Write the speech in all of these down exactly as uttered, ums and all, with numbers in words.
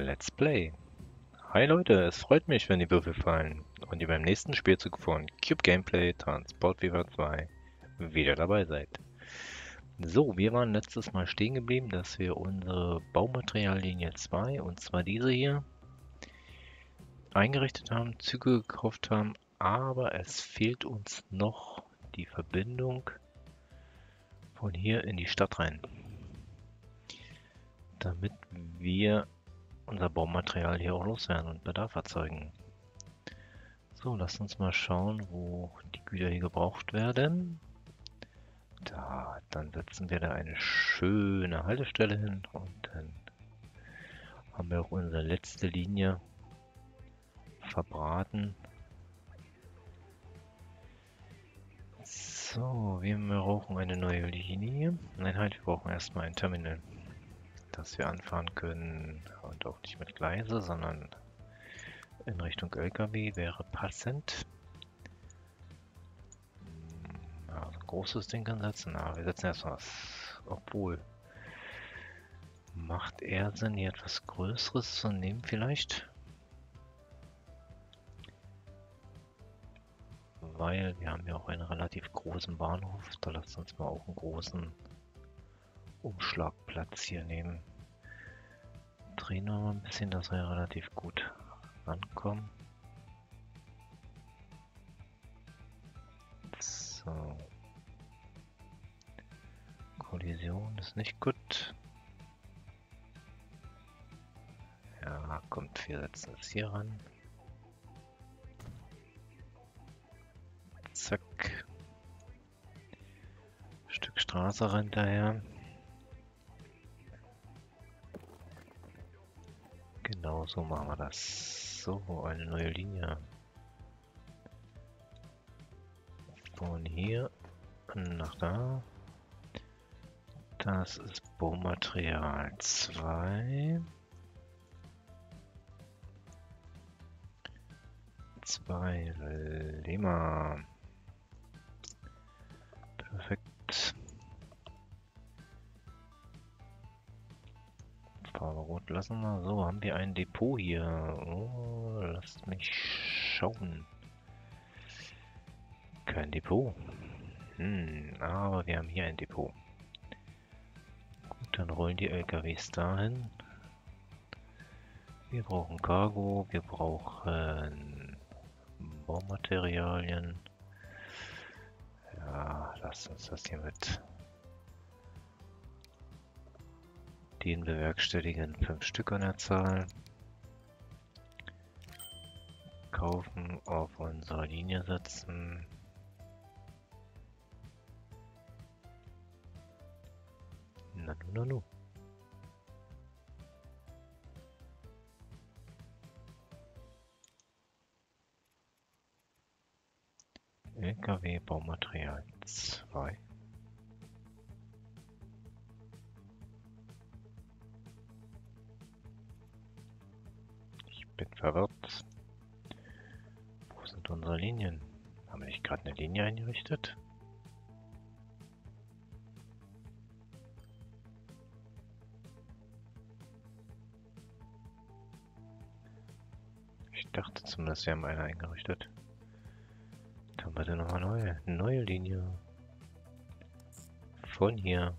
Let's Play. Hi Leute, es freut mich, wenn die Würfel fallen und ihr beim nächsten Spielzug von Cube Gameplay Transport Fever zwei wieder dabei seid. So, wir waren letztes Mal stehen geblieben, dass wir unsere Baumateriallinie zwei, und zwar diese hier, eingerichtet haben, Züge gekauft haben, aber es fehlt uns noch die Verbindung von hier in die Stadt rein, damit wir unser Baumaterial hier auch loswerden und Bedarf erzeugen. So, lasst uns mal schauen, wo die Güter hier gebraucht werden. Da, dann setzen wir da eine schöne Haltestelle hin und dann haben wir auch unsere letzte Linie verbraten. So, wir brauchen eine neue Linie. Nein, halt, wir brauchen erstmal ein Terminal, dass wir anfahren können, und auch nicht mit Gleise, sondern in Richtung L K W wäre passend. Also ein großes Ding kann setzen. Na, wir setzen erstmal was. Obwohl, macht eher Sinn, hier etwas Größeres zu nehmen vielleicht? Weil wir haben ja auch einen relativ großen Bahnhof. Da lasst uns mal auch einen großen Umschlagplatz hier nehmen. Drehen wir mal ein bisschen, dass wir relativ gut rankommen. So. Kollision ist nicht gut. Ja, kommt, wir setzen es hier ran. Zack. Ein Stück Straße rennt daher. Genau so machen wir das. So, eine neue Linie. Von hier nach da. Das ist Baumaterial zwei. zwei Lima. Perfekt. Rot lassen wir. So, haben wir ein Depot hier. Oh, lasst mich schauen. Kein Depot. Hm, aber wir haben hier ein Depot. Gut, dann rollen die L K Ws dahin. Wir brauchen Cargo, wir brauchen Baumaterialien. Ja, lasst uns das hier mit den bewerkstelligen, fünf Stück an der Zahl. Kaufen, auf unsere Linie setzen. Nanu, nanu. L K W Baumaterial zwei. Verwirrt. Wo sind unsere Linien? Haben wir nicht gerade eine Linie eingerichtet? Ich dachte zumindest, wir haben eine eingerichtet. Dann haben wir da nochmal eine neue, neue Linie. Von hier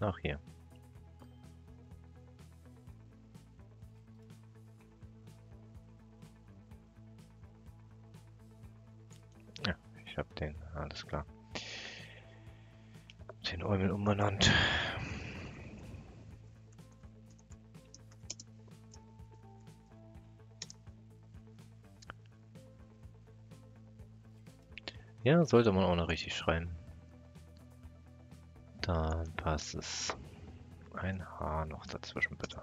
nach hier. Ich hab den, alles klar. Den Eumel umbenannt. Ja, sollte man auch noch richtig schreiben. Dann passt es. Ein H noch dazwischen, bitte.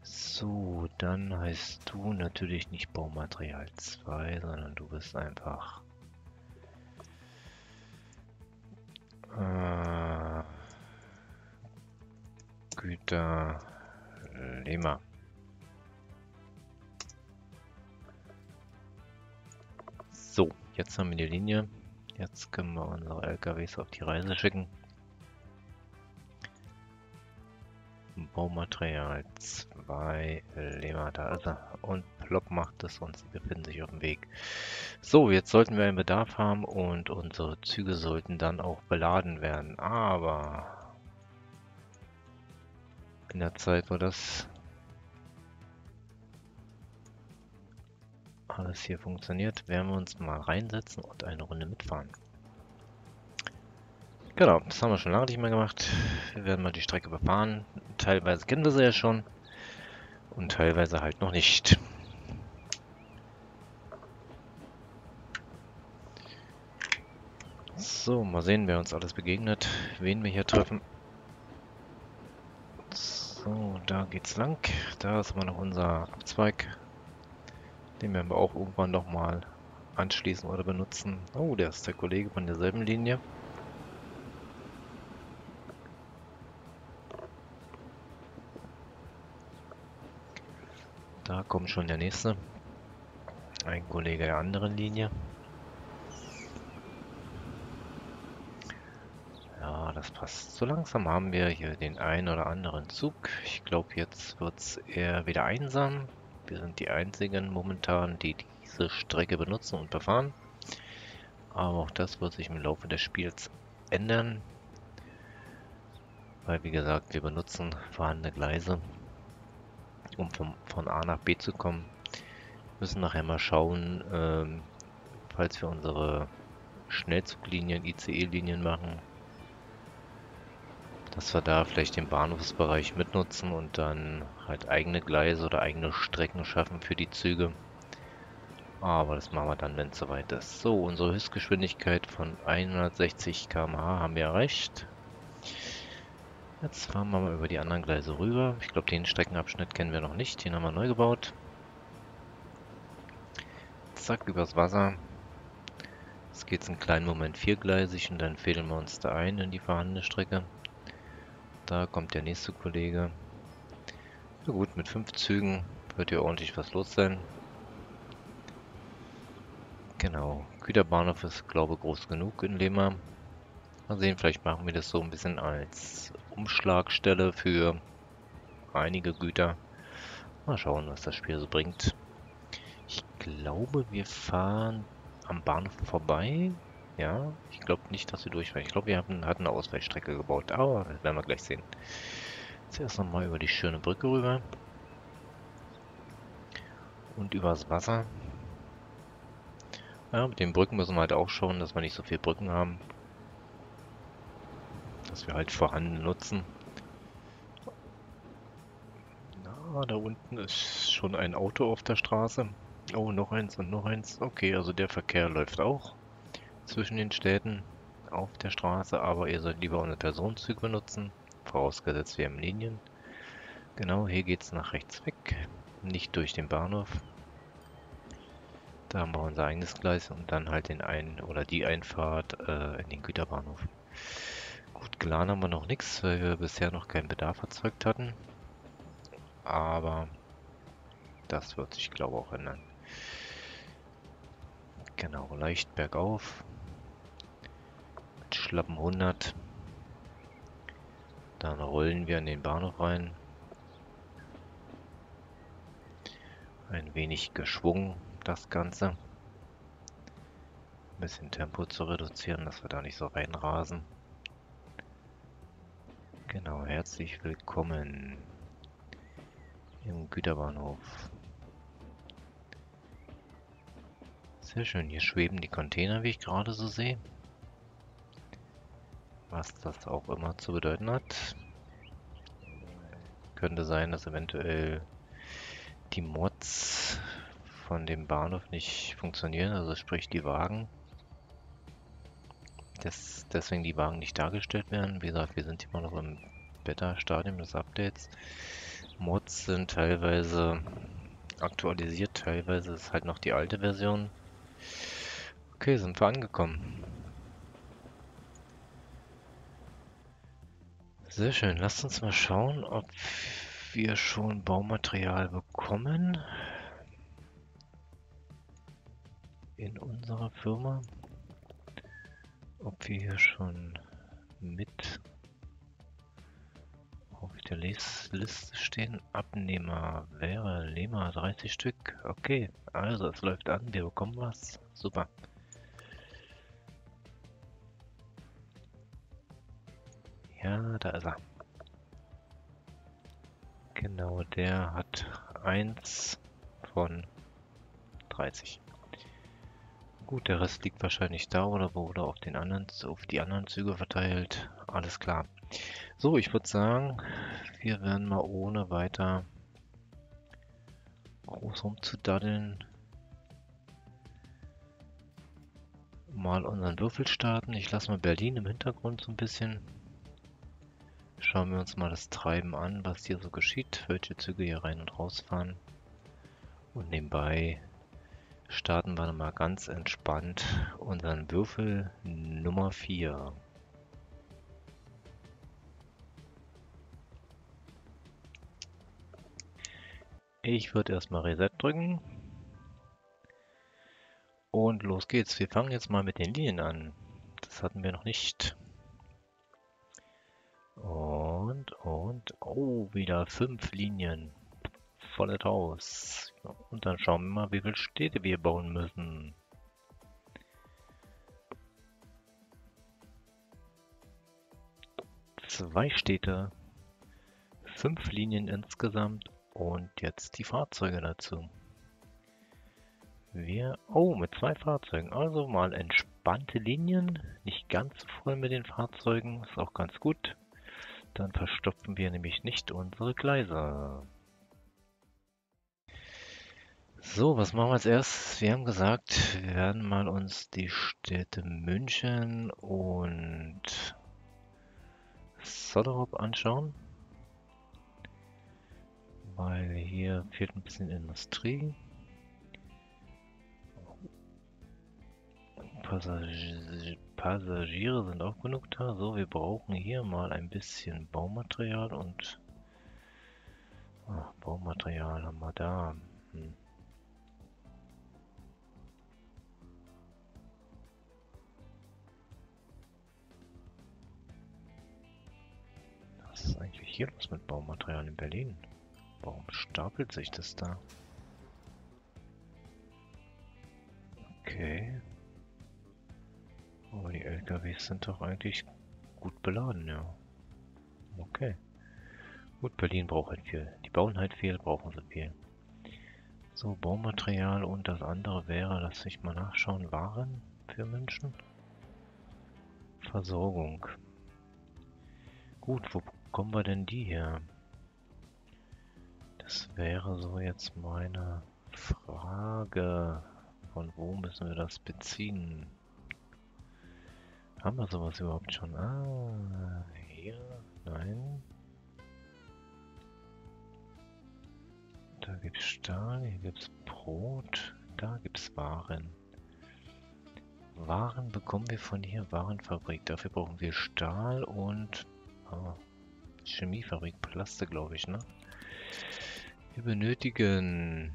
So, dann heißt du natürlich nicht Baumaterial zwei, sondern du bist einfach. Uh, Güter Lema. So, jetzt haben wir die Linie. Jetzt können wir unsere L K Ws auf die Reise schicken. Baumaterial zwei Lehmer, da ist er. Und Block macht es und sie befinden sich auf dem Weg. So, jetzt sollten wir einen Bedarf haben und unsere Züge sollten dann auch beladen werden. Aber in der Zeit, wo das alles hier funktioniert, werden wir uns mal reinsetzen und eine Runde mitfahren. Genau, das haben wir schon lange nicht mehr gemacht. Wir werden mal die Strecke befahren. Teilweise kennen wir sie ja schon und teilweise halt noch nicht. So, mal sehen, wer uns alles begegnet, wen wir hier treffen. So, da geht's lang. Da ist immer noch unser Abzweig. Den werden wir auch irgendwann nochmal anschließen oder benutzen. Oh, der ist der Kollege von derselben Linie. Da kommt schon der nächste. Ein Kollege der anderen Linie. Ja, das passt. So langsam haben wir hier den einen oder anderen Zug. Ich glaube, jetzt wird es eher wieder einsam. Wir sind die einzigen momentan, die diese Strecke benutzen und befahren. Aber auch das wird sich im Laufe des Spiels ändern. Weil, wie gesagt, wir benutzen vorhandene Gleise, um vom, von A nach B zu kommen. Wir müssen nachher mal schauen, ähm, falls wir unsere Schnellzuglinien, I C E-Linien machen, dass wir da vielleicht den Bahnhofsbereich mitnutzen und dann halt eigene Gleise oder eigene Strecken schaffen für die Züge. Aber das machen wir dann, wenn es soweit ist. So, unsere Höchstgeschwindigkeit von hundertsechzig Kilometer pro Stunde haben wir erreicht. Jetzt fahren wir mal über die anderen Gleise rüber. Ich glaube, den Streckenabschnitt kennen wir noch nicht. Den haben wir neu gebaut. Zack, übers Wasser. Jetzt geht es einen kleinen Moment viergleisig und dann fädeln wir uns da ein in die vorhandene Strecke. Da kommt der nächste Kollege. So gut, mit fünf Zügen wird hier ordentlich was los sein. Genau, Güterbahnhof ist, glaube ich, groß genug in Lehmer. Mal sehen, vielleicht machen wir das so ein bisschen als Umschlagstelle für einige Güter. Mal schauen, was das Spiel so bringt. Ich glaube, wir fahren am Bahnhof vorbei. Ja, ich glaube nicht, dass wir durchfahren. Ich glaube, wir hatten, hatten eine Ausweichstrecke gebaut, aber das werden wir gleich sehen. Zuerst nochmal über die schöne Brücke rüber. Und übers Wasser. Ja, mit den Brücken müssen wir halt auch schauen, dass wir nicht so viele Brücken haben. Dass wir halt vorhanden nutzen. Na, da unten ist schon ein Auto auf der Straße. Oh, noch eins und noch eins. Okay, also der Verkehr läuft auch zwischen den Städten auf der Straße, aber ihr sollt lieber unsere Personenzüge benutzen, vorausgesetzt wir haben Linien. Genau, hier geht es nach rechts weg, nicht durch den Bahnhof. Da haben wir unser eigenes Gleis und dann halt den einen oder die Einfahrt äh, in den Güterbahnhof. Gut, geladen haben wir noch nichts, weil wir bisher noch keinen Bedarf erzeugt hatten. Aber das wird sich, glaube ich, auch ändern. Genau, leicht bergauf. Mit schlappen hundert. Dann rollen wir in den Bahnhof rein. Ein wenig geschwungen, das Ganze. Ein bisschen Tempo zu reduzieren, dass wir da nicht so reinrasen. Genau, herzlich willkommen im Güterbahnhof. Sehr schön, hier schweben die Container, wie ich gerade so sehe. Was das auch immer zu bedeuten hat. Könnte sein, dass eventuell die Mods von dem Bahnhof nicht funktionieren, also sprich die Wagen. Dass deswegen die Wagen nicht dargestellt werden. Wie gesagt, wir sind immer noch im Beta-Stadium des Updates. Mods sind teilweise aktualisiert, teilweise ist halt noch die alte Version. Okay, sind wir angekommen. Sehr schön, lasst uns mal schauen, ob wir schon Baumaterial bekommen. In unserer Firma. Ob wir hier schon mit auf der Liste stehen. Abnehmer wäre Lema, dreißig Stück. Okay, also es läuft an, wir bekommen was. Super. Ja, da ist er. Genau, der hat eins von dreißig. Gut, der Rest liegt wahrscheinlich da oder wurde auf den anderen, auf die anderen Züge verteilt. Alles klar. So, ich würde sagen, wir werden mal ohne weiter groß rumzudaddeln mal unseren Würfel starten. Ich lasse mal Berlin im Hintergrund so ein bisschen. Schauen wir uns mal das Treiben an, was hier so geschieht, welche Züge hier rein und rausfahren. Und nebenbei starten wir mal ganz entspannt unseren Würfel Nummer vier. Ich würde erstmal Reset drücken. Und los geht's. Wir fangen jetzt mal mit den Linien an. Das hatten wir noch nicht. Und, und, oh, wieder fünf Linien. Volles Haus. Und dann schauen wir mal, wie viele Städte wir bauen müssen. Zwei Städte. Fünf Linien insgesamt. Und jetzt die Fahrzeuge dazu. Wir, oh, mit zwei Fahrzeugen. Also mal entspannte Linien. Nicht ganz so voll mit den Fahrzeugen. Ist auch ganz gut. Dann verstopfen wir nämlich nicht unsere Gleise. So, was machen wir als erstes? Wir haben gesagt, wir werden mal uns die Städte München und Soderup anschauen. Weil hier fehlt ein bisschen Industrie. Passagier, Passagiere sind auch genug da. So, wir brauchen hier mal ein bisschen Baumaterial und ach, Baumaterial haben wir da. Hm. Was ist eigentlich hier los mit Baumaterial in Berlin? Warum stapelt sich das da? Okay. Aber die L K Ws sind doch eigentlich gut beladen, ja. Okay. Gut, Berlin braucht halt viel. Die bauen halt viel, brauchen sie viel. So, Baumaterial und das andere wäre, lass mich mal nachschauen, Waren für Menschen. Versorgung. Gut, wo bekommen wir denn die her? Das wäre so jetzt meine Frage. Von wo müssen wir das beziehen? Haben wir sowas überhaupt schon? Ah, hier? Nein. Da gibt's Stahl, hier gibt's Brot, da gibt's Waren. Waren bekommen wir von hier, Warenfabrik. Dafür brauchen wir Stahl und ah, Chemiefabrik, Plastik, glaube ich, ne? Wir benötigen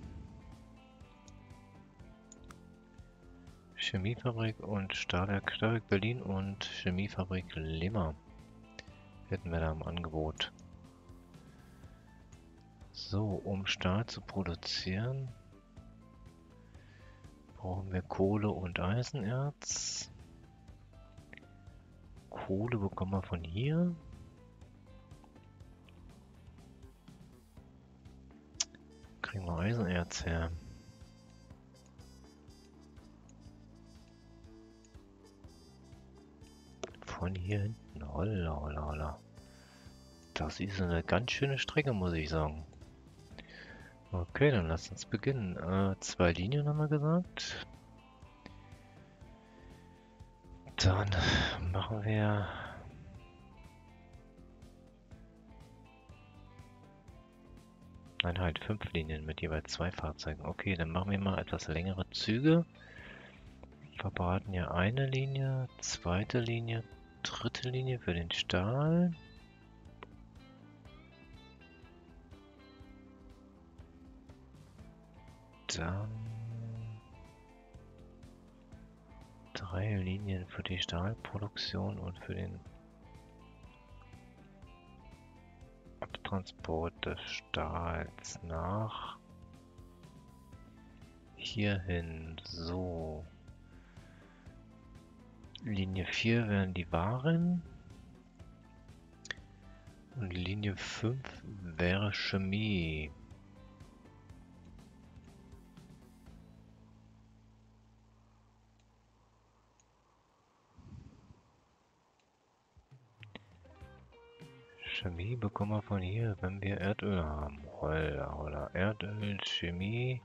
Chemiefabrik und Stahlwerk, Stahlwerk Berlin und Chemiefabrik Lema. Hätten wir da im Angebot. So, um Stahl zu produzieren, brauchen wir Kohle und Eisenerz. Kohle bekommen wir von hier. Kriegen wir Eisenerz her. Von hier hinten. Holla, holla, holla. Das ist eine ganz schöne Strecke, muss ich sagen. Okay, dann lasst uns beginnen. Äh, zwei Linien haben wir gesagt. Dann machen wir... Nein, halt fünf Linien mit jeweils zwei Fahrzeugen. Okay, dann machen wir mal etwas längere Züge. Verbraten ja eine Linie, zweite Linie, dritte Linie für den Stahl. Dann drei Linien für die Stahlproduktion und für den Transport des Stahls nach hierhin. So. Linie vier wären die Waren. Und Linie fünf wäre Chemie. Chemie bekommen wir von hier, wenn wir Erdöl haben. Holla, holla. Erdöl, Chemie.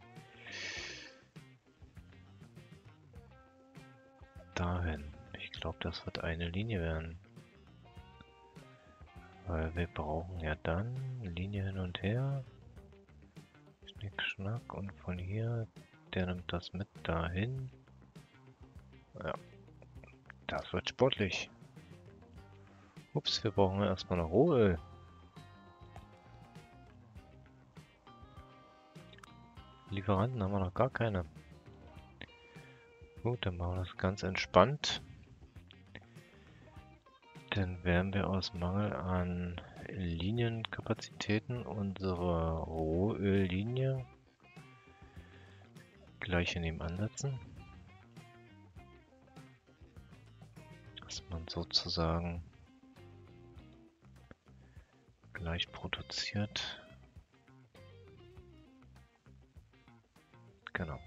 Dahin. Ich glaube, das wird eine Linie werden. Weil wir brauchen ja dann Linie hin und her. Schnick, schnack. Und von hier, der nimmt das mit dahin. Ja. Das wird sportlich. Ups, wir brauchen erstmal noch Rohöl. Lieferanten haben wir noch gar keine. Gut, dann machen wir das ganz entspannt. Dann werden wir aus Mangel an Linienkapazitäten unsere Rohöllinie gleich in dem ansetzen. Dass man sozusagen gleich produziert. Genau.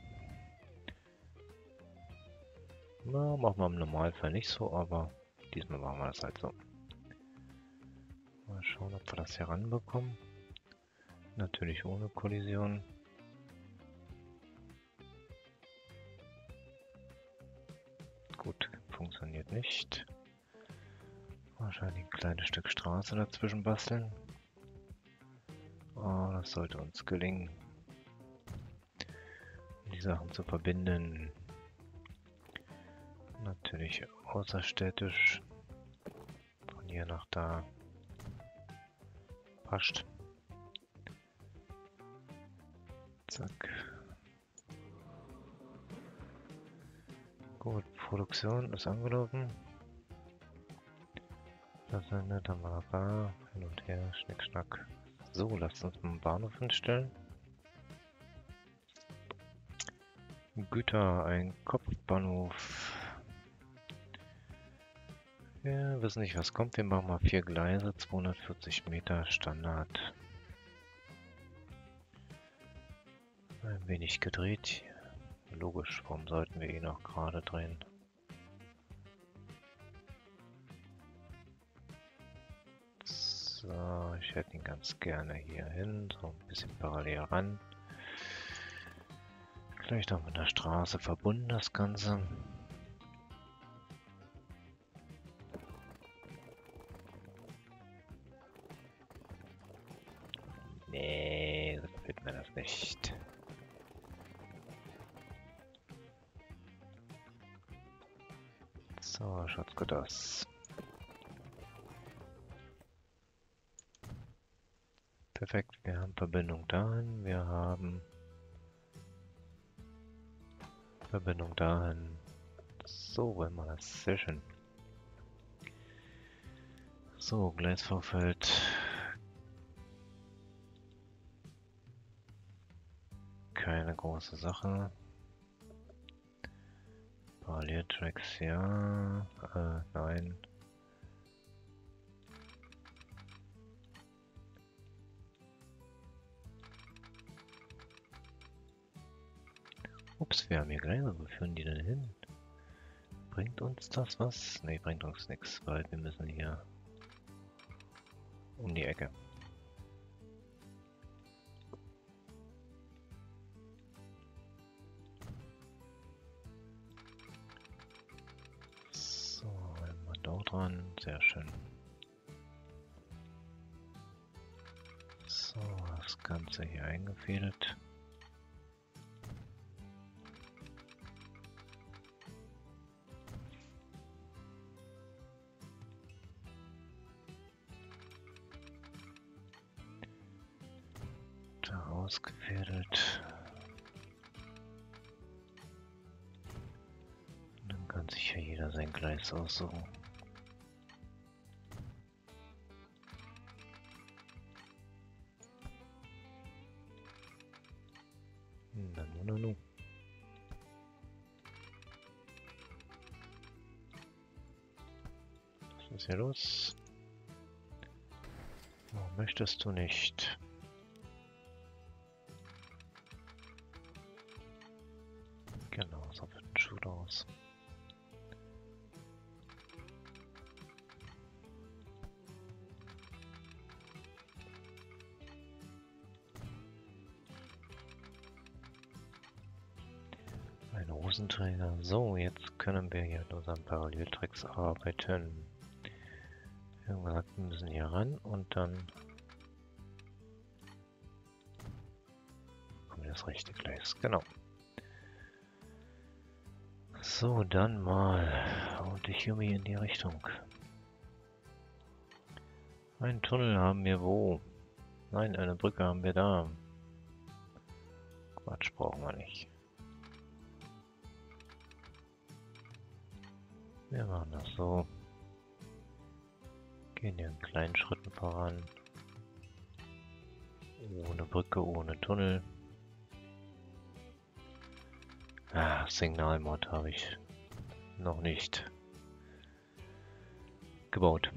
Na, machen wir im Normalfall nicht so, aber diesmal machen wir das halt so. Mal schauen, ob wir das hier ranbekommen. Natürlich ohne Kollision. Gut, funktioniert nicht. Wahrscheinlich ein kleines Stück Straße dazwischen basteln. Oh, das sollte uns gelingen, die Sachen zu verbinden. Natürlich außerstädtisch. Von hier nach da. Passt. Zack. Gut, Produktion ist angelaufen. Das Ende, dann mal da. Hin und her, schnick, schnack. So, lasst uns mal einen Bahnhof hinstellen. Güter, ein Kopfbahnhof. Wir wissen nicht, was kommt. Wir machen mal vier Gleise, zweihundertvierzig Meter Standard. Ein wenig gedreht. Logisch, warum sollten wir ihn noch gerade drehen? So, ich hätte ihn ganz gerne hier hin, so ein bisschen parallel ran. Gleich noch mit der Straße verbunden das Ganze. Nee, so gefällt mir das nicht. So, schaut's gut aus. Perfekt, wir haben Verbindung dahin, wir haben Verbindung dahin. So, wenn man das sehr schön. So, Gleisvorfeld. Keine große Sache. Paralleltracks, ja. Äh, nein. Ups, wir haben hier Gleise. Wo führen die denn hin? Bringt uns das was? Ne, bringt uns nichts, weil wir müssen hier um die Ecke. Sehr schön. So, das Ganze hier eingefädelt. Da rausgefädelt. Dann kann sich ja jeder sein Gleis aussuchen. Nanu, nanu. Was ist hier los? Oh, möchtest du nicht? Genau, so wird ein Schuh raus. Ein Hosenträger. So, jetzt können wir hier mit unseren Paralleltricks arbeiten. Irgendwann müssen wir hier ran und dann kommen wir das rechte Gleis. Genau. So, dann mal. Und ich Yumi in die Richtung. Einen Tunnel haben wir wo? Nein, eine Brücke haben wir da. Quatsch, brauchen wir nicht. Wir machen das so. Gehen hier in kleinen Schritten voran. Ohne Brücke, ohne Tunnel. Ah, Signalmod habe ich noch nicht gebaut.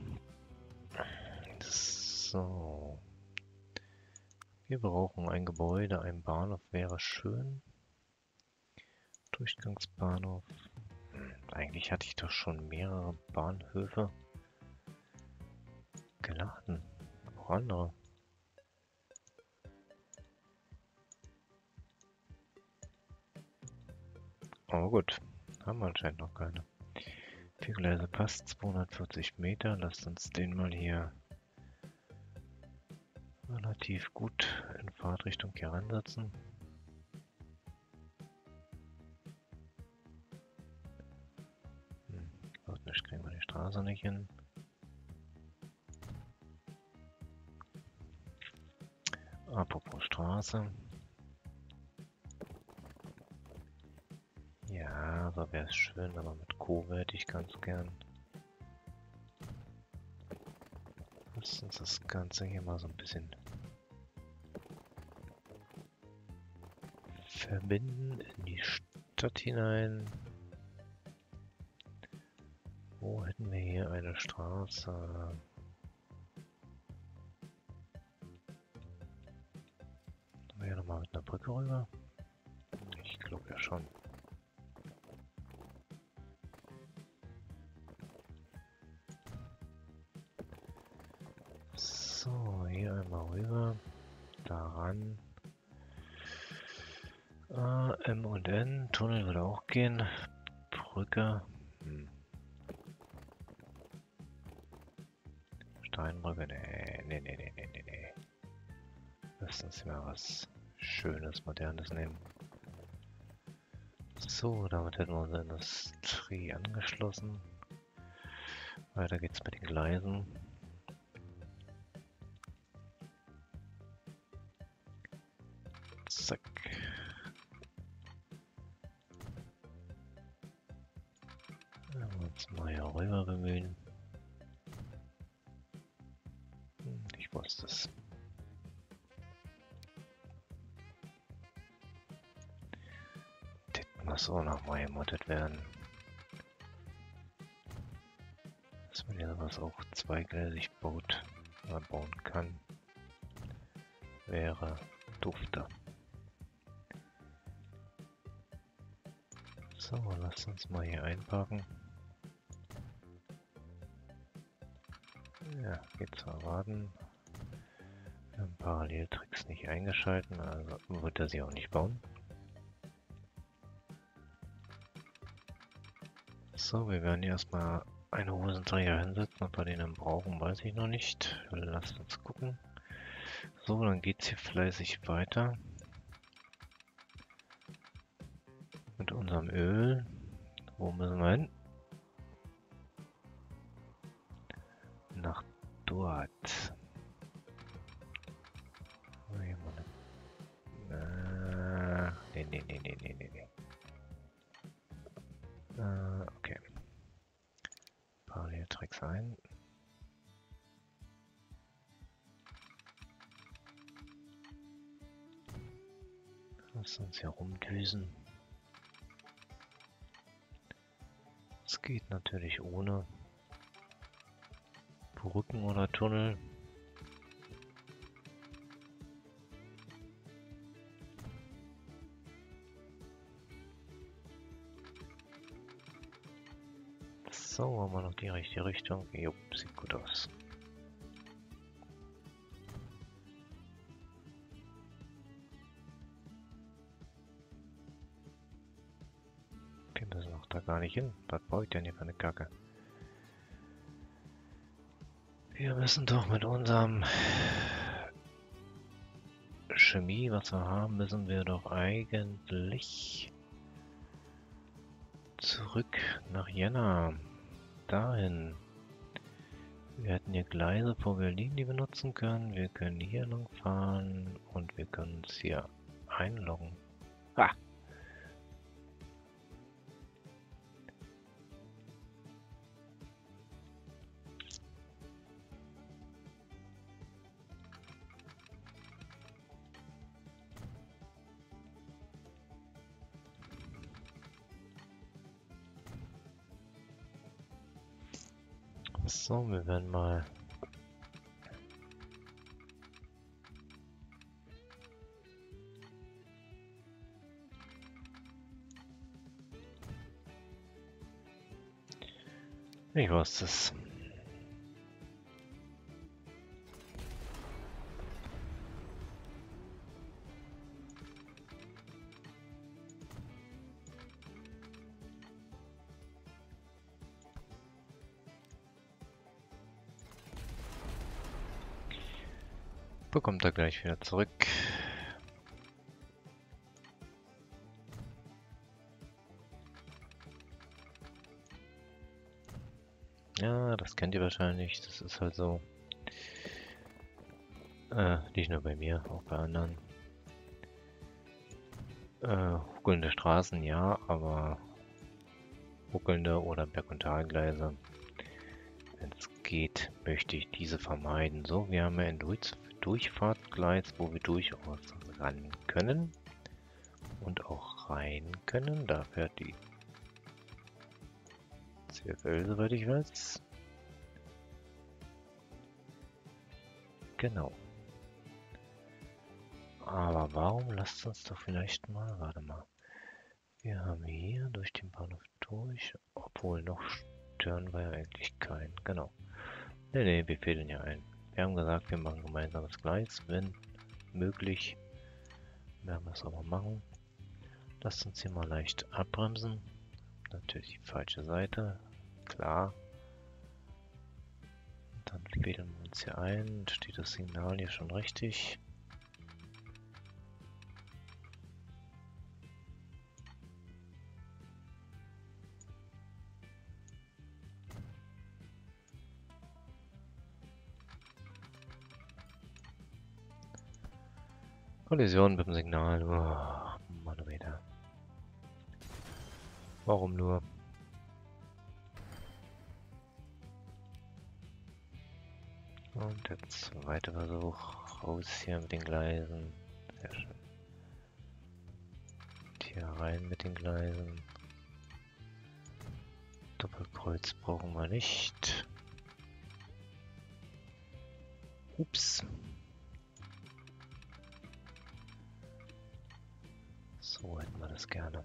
So. Wir brauchen ein Gebäude, ein Bahnhof wäre schön. Durchgangsbahnhof. Eigentlich hatte ich doch schon mehrere Bahnhöfe geladen. Auch andere. Aber gut, haben wir anscheinend noch keine. Vier Gleise passt, zweihundertvierzig Meter. Lasst uns den mal hier relativ gut in Fahrtrichtung hier ransetzen. Hm, wird nicht, kriegen wir die Straße nicht hin. Apropos Straße. Ja, so wäre es schön, aber mit Co hätte ich ganz gern. Lass uns das Ganze hier mal so ein bisschen verbinden in die Stadt hinein. Wo hätten wir hier eine Straße? Haben wir hier nochmal mit einer Brücke rüber? Ich glaube ja schon. Daran. Ah, M und N. Tunnel würde auch gehen. Brücke. Hm. Steinbrücke. Nee, nee, nee, nee, nee, nee. Lass uns mal was Schönes, Modernes nehmen. So, damit hätten wir unsere Industrie angeschlossen. Weiter geht's mit den Gleisen. Mal hier rüber bemühen. Ich wusste es. Das muss auch noch mal gemottet werden. Dass man hier sowas auch zweigleisig baut, man bauen kann, wäre dufter. So, lasst uns mal hier einpacken. Ja, geht zu erwarten. Wir haben Paralleltricks nicht eingeschalten, also wird er sie auch nicht bauen. So, wir werden hier erstmal eine Hosenträger hinsetzen. Ob wir den dann brauchen, weiß ich noch nicht. Lasst uns gucken. So, dann geht es hier fleißig weiter. Mit unserem Öl. Wo müssen wir hin? Nach dort. Oh, hier mal eine... Ach, nee, nee, nee, nee, nee, nee. Äh, okay. Paralleltricks ein. Lass uns hier rumdüsen. Es geht natürlich ohne Brücken oder Tunnel. So, haben wir noch die richtige Richtung? Jo, sieht gut aus. Geht das noch da gar nicht hin? Was brauche ich denn hier für eine Kacke? Wir müssen doch mit unserem Chemie, was wir haben, müssen wir doch eigentlich zurück nach Jena. Dahin. Wir hätten hier Gleise vor Berlin, die wir nutzen können. Wir können hier lang fahren und wir können uns hier einloggen. Ha! So, wir werden mal ich wusste es. Kommt da gleich wieder zurück. Ja, das kennt ihr wahrscheinlich. Das ist halt so. Äh, nicht nur bei mir, auch bei anderen. Äh, ruckelnde Straßen, ja, aber ruckelnde oder Berg- und Talgleise. Wenn es geht, möchte ich diese vermeiden. So, wir haben ja in Duisburg Durchfahrtgleis, wo wir durchaus ran können und auch rein können. Da fährt die C F L, soweit ich weiß. Genau. Aber warum? Lasst uns doch vielleicht mal, warte mal. Wir haben hier durch den Bahnhof durch, obwohl noch stören wir ja eigentlich keinen. Genau. Ne, ne, wir fehlen ja einen. Wir haben gesagt, wir machen gemeinsames Gleis, wenn möglich. Werden wir es aber machen. Lasst uns hier mal leicht abbremsen. Natürlich die falsche Seite, klar. Und dann fädeln wir uns hier ein. Steht das Signal hier schon richtig? Kollision mit dem Signal. Oh, Manometer. Warum nur? Und der zweite Versuch. Raus hier mit den Gleisen. Sehr schön. Und hier rein mit den Gleisen. Doppelkreuz brauchen wir nicht. Ups. So hätten wir das gerne.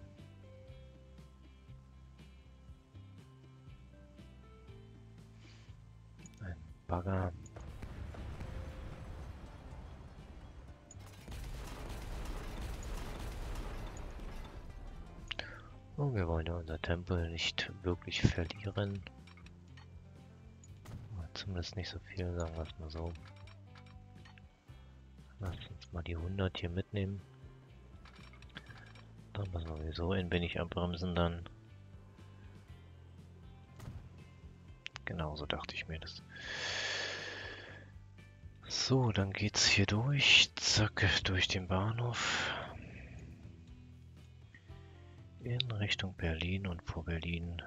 Ein Bagger. Und wir wollen ja unser Tempo nicht wirklich verlieren. Aber zumindest nicht so viel, sagen wir es mal so. Lass uns mal die hundert hier mitnehmen. Dann müssen wir sowieso ein wenig abbremsen dann. Genauso dachte ich mir das. So, dann geht's hier durch. Zack, durch den Bahnhof. In Richtung Berlin und vor Berlin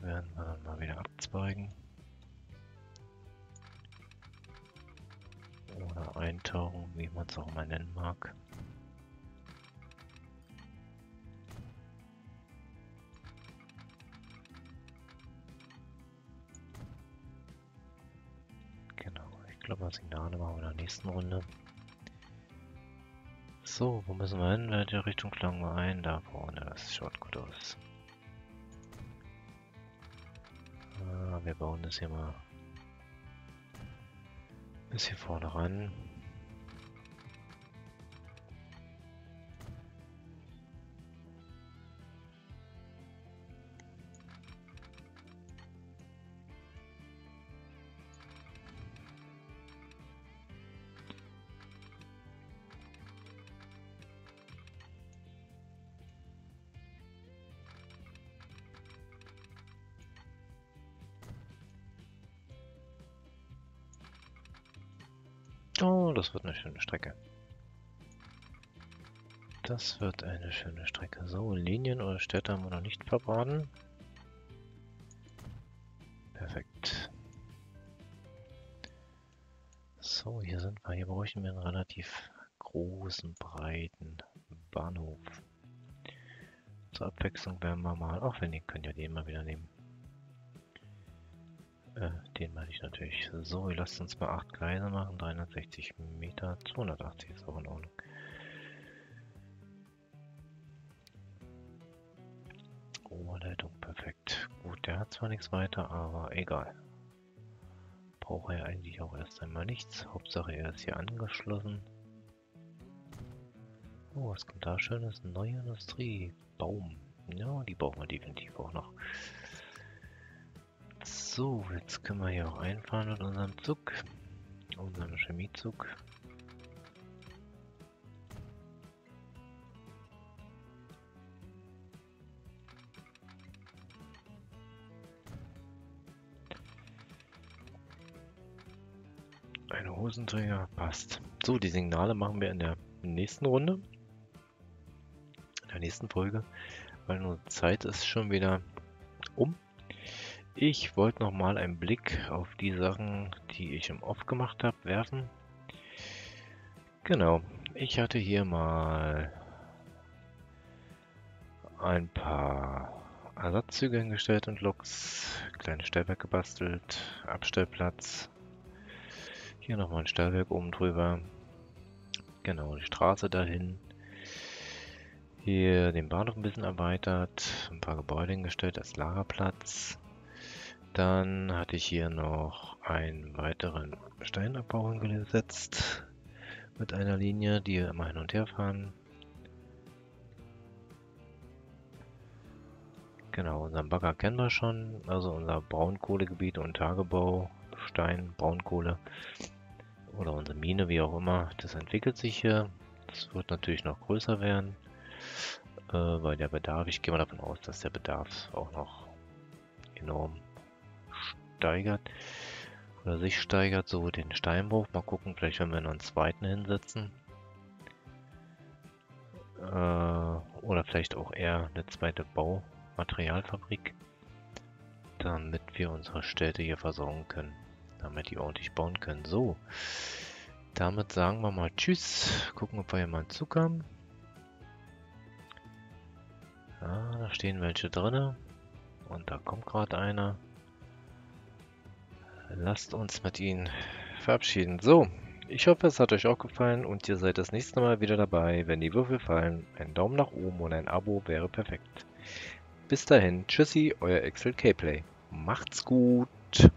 werden wir dann mal wieder abzweigen. Oder oder Eintauchung, wie man es auch mal nennen mag. Genau, ich glaube, Signale machen wir in der nächsten Runde. So, wo müssen wir hin? Welche Richtung klangen wir ein? Da vorne, das schaut gut aus. Ah, wir bauen das hier mal bis hier vorne ran. Oh, das wird eine schöne Strecke. Das wird eine schöne Strecke. So, Linien oder Städte haben wir noch nicht verbraten. Perfekt. So, hier sind wir. Hier bräuchten wir einen relativ großen, breiten Bahnhof. Zur Abwechslung werden wir mal... Ach, wenn den können ja den mal wieder nehmen. Äh, den meine ich natürlich. So, lasst uns mal acht Gleise machen. dreihundertsechzig Meter. zweihundertachtzig ist auch in Ordnung. Oberleitung, perfekt. Gut, der hat zwar nichts weiter, aber egal. Braucht er eigentlich auch erst einmal nichts. Hauptsache er ist hier angeschlossen. Oh, was kommt da Schönes? Neue Industrie. Baum. Ja, die brauchen wir definitiv auch noch. So, jetzt können wir hier auch einfahren mit unserem Zug, unserem Chemiezug. Ein Hosenträger passt. So, die Signale machen wir in der nächsten Runde, in der nächsten Folge, weil unsere Zeit ist schon wieder um. Ich wollte nochmal einen Blick auf die Sachen, die ich im Off gemacht habe, werfen. Genau, ich hatte hier mal ein paar Ersatzzüge hingestellt und Loks, kleine Stellwerke gebastelt, Abstellplatz. Hier nochmal ein Stellwerk oben drüber. Genau, die Straße dahin. Hier den Bahnhof ein bisschen erweitert, ein paar Gebäude hingestellt als Lagerplatz. Dann hatte ich hier noch einen weiteren Steinabbau hingesetzt mit einer Linie, die immer hin und her fahren. Genau, unseren Bagger kennen wir schon, also unser Braunkohlegebiet und Tagebau, Stein, Braunkohle oder unsere Mine, wie auch immer. Das entwickelt sich hier, das wird natürlich noch größer werden, äh, weil der Bedarf, ich gehe mal davon aus, dass der Bedarf auch noch enorm steigert oder sich steigert, so den Steinbruch. Mal gucken, vielleicht wenn wir noch einen zweiten hinsetzen. Äh, oder vielleicht auch eher eine zweite Baumaterialfabrik, damit wir unsere Städte hier versorgen können, damit die ordentlich bauen können. So, damit sagen wir mal tschüss, gucken, ob wir hier mal einen Zug haben. Ja, da stehen welche drin und da kommt gerade einer. Lasst uns mit ihnen verabschieden. So, ich hoffe, es hat euch auch gefallen und ihr seid das nächste Mal wieder dabei, wenn die Würfel fallen. Ein Daumen nach oben und ein Abo wäre perfekt. Bis dahin, tschüssi, euer ExelK Play. Macht's gut!